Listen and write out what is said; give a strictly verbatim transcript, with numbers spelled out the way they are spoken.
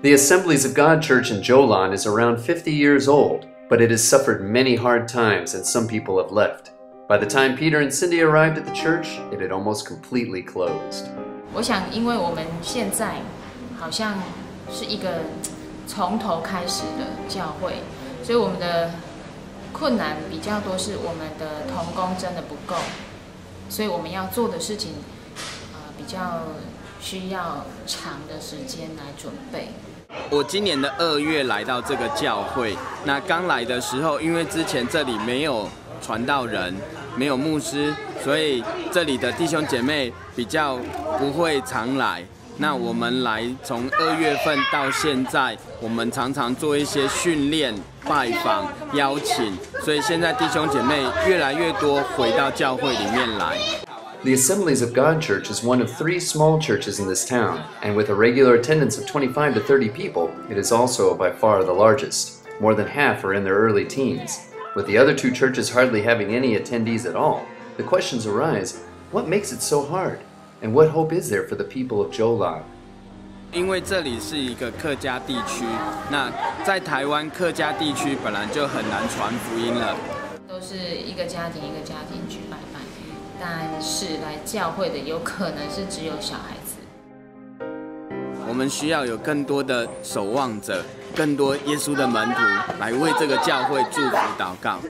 The Assemblies of God Church in Jhuo-Lan is around fifty years old, but it has suffered many hard times and some people have left. By the time Peter and Cindy arrived at the church, it had almost completely closed. I think because we are now, it's like a from the beginning church. So our difficulties are more is our workers really not enough. So we have to do the things we need to prepare. 我今年的二月来到这个教会，那刚来的时候，因为之前这里没有传道人，没有牧师，所以这里的弟兄姐妹比较不会常来。那我们来从二月份到现在，我们常常做一些训练、拜访、邀请，所以现在弟兄姐妹越来越多回到教会里面来。 The Assemblies of God Church is one of three small churches in this town, and with a regular attendance of twenty-five to thirty people, it is also by far the largest. More than half are in their early teens. With the other two churches hardly having any attendees at all, the questions arise, what makes it so hard? And what hope is there for the people of Jhuo-Lan? 因为这里是一个客家地区，那在台湾客家地区本来就很难传福音了。都是一个家庭一个家庭去拜拜。 但是来教会的有可能是只有小孩子。我们需要有更多的守望者，更多耶稣的门徒来为这个教会祝福祷告。